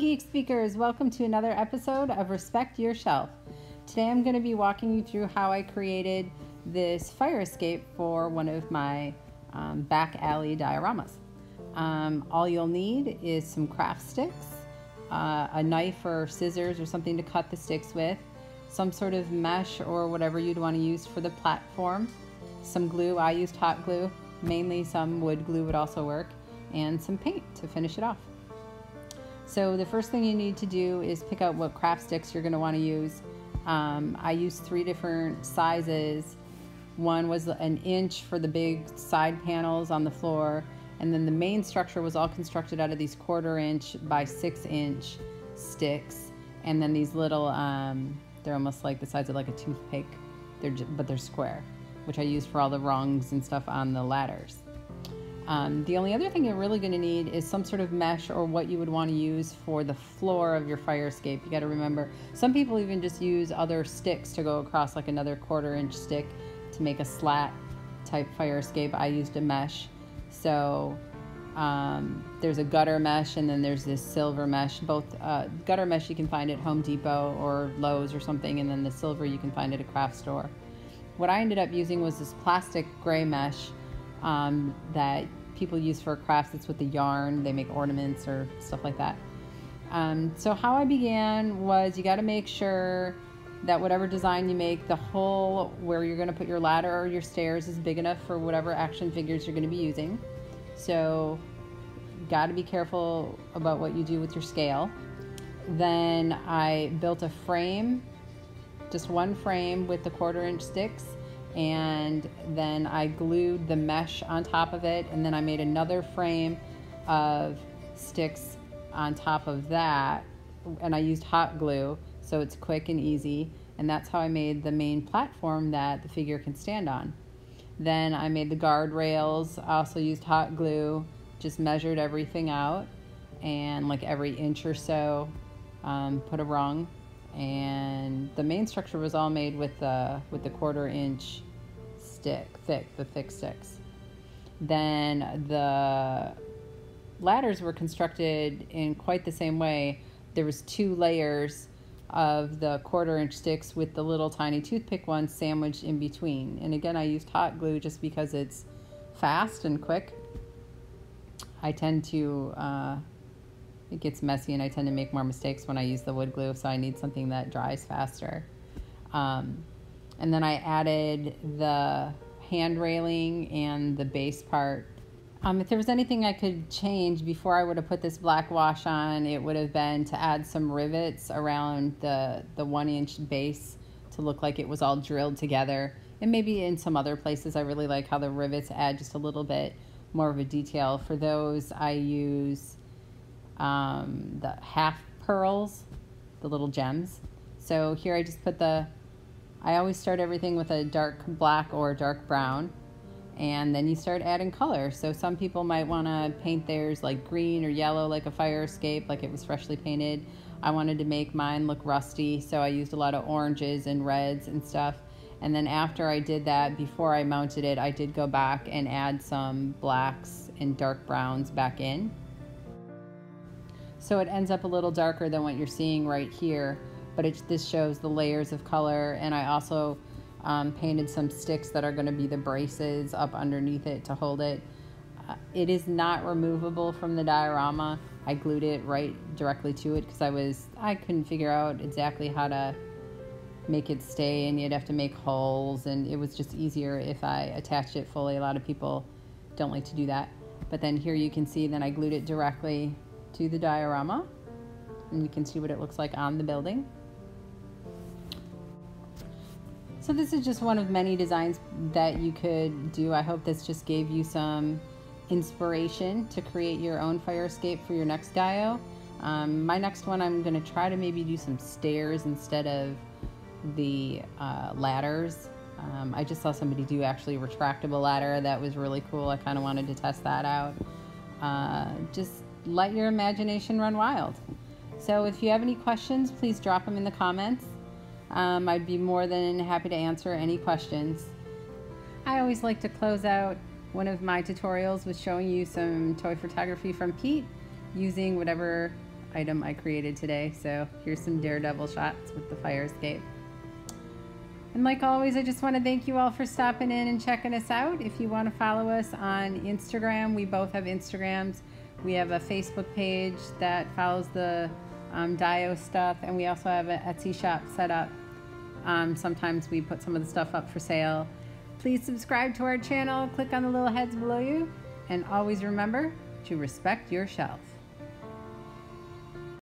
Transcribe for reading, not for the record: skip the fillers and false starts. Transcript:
Geek Speakers, welcome to another episode of Respect Your Shelf. Today I'm going to be walking you through how I created this fire escape for one of my back alley dioramas. All you'll need is some craft sticks, a knife or scissors or something to cut the sticks with, some sort of mesh or whatever you'd want to use for the platform, some glue. I used hot glue, mainly some wood glue would also work, and some paint to finish it off. So the first thing you need to do is pick out what craft sticks you're going to want to use. I used three different sizes. One was an inch for the big side panels on the floor, and then the main structure was all constructed out of these 1/4 inch by 6 inch sticks, and then these little, they're almost like the size of like a toothpick, but they're square, which I used for all the rungs and stuff on the ladders. The only other thing you're really going to need is some sort of mesh or what you would want to use for the floor of your fire escape. You got to remember, some people even just use other sticks to go across, like another 1/4 inch stick to make a slat type fire escape. I used a mesh. So there's a gutter mesh, and then there's this silver mesh. Both gutter mesh you can find at Home Depot or Lowe's or something, and then the silver you can find at a craft store. What I ended up using was this plastic gray mesh that people use for crafts. It's with the yarn, they make ornaments or stuff like that. So how I began was, you got to make sure that whatever design you make, the hole where you're going to put your ladder or your stairs is big enough for whatever action figures you're going to be using. So got to be careful about what you do with your scale. Then I built a frame, just one frame with the 1/4 inch sticks, and then I glued the mesh on top of it, and then I made another frame of sticks on top of that, and I used hot glue, so it's quick and easy, and that's how I made the main platform that the figure can stand on. Then I made the guardrails. I also used hot glue, just measured everything out, and like every inch or so put a rung. And the main structure was all made with the 1/4 inch stick, thick sticks. Then the ladders were constructed in quite the same way. There was 2 layers of the 1/4 inch sticks with the little tiny toothpick one sandwiched in between. And again, I used hot glue just because it's fast and quick. I tend to it gets messy, and I tend to make more mistakes when I use the wood glue, so I need something that dries faster. And then I added the hand railing and the base part. If there was anything I could change before I would have put this black wash on, it would have been to add some rivets around the 1 inch base to look like it was all drilled together. And maybe in some other places, I really like how the rivets add just a little bit more of a detail. For those, I use the half pearls, the little gems. So here I just put I always start everything with a dark black or dark brown, and then you start adding color. So some people might want to paint theirs like green or yellow, like a fire escape, like it was freshly painted. I wanted to make mine look rusty, so I used a lot of oranges and reds and stuff. And then after I did that, before I mounted it, I did go back and add some blacks and dark browns back in. So it ends up a little darker than what you're seeing right here, but this shows the layers of color. And I also painted some sticks that are going to be the braces up underneath it to hold it. It is not removable from the diorama. I glued it right directly to it because I couldn't figure out exactly how to make it stay, and you'd have to make holes, and it was just easier if I attached it fully. A lot of people don't like to do that. But then here you can see, then I glued it directly to the diorama, and you can see what it looks like on the building. So this is just one of many designs that you could do. I hope this just gave you some inspiration to create your own fire escape for your next dio. My next one, I'm going to try to maybe do some stairs instead of the ladders. I just saw somebody do actually a retractable ladder. That was really cool. I kind of wanted to test that out. Just let your imagination run wild. So if you have any questions, please drop them in the comments. I'd be more than happy to answer any questions. I always like to close out one of my tutorials with showing you some toy photography from Pete using whatever item I created today. So here's some Daredevil shots with the fire escape. And like always, I just want to thank you all for stopping in and checking us out. If you want to follow us on Instagram, we both have Instagrams. We have a Facebook page that follows the Dio stuff, and we also have an Etsy shop set up. Sometimes we put some of the stuff up for sale. Please subscribe to our channel, click on the little heads below you, and always remember to respect your shelf.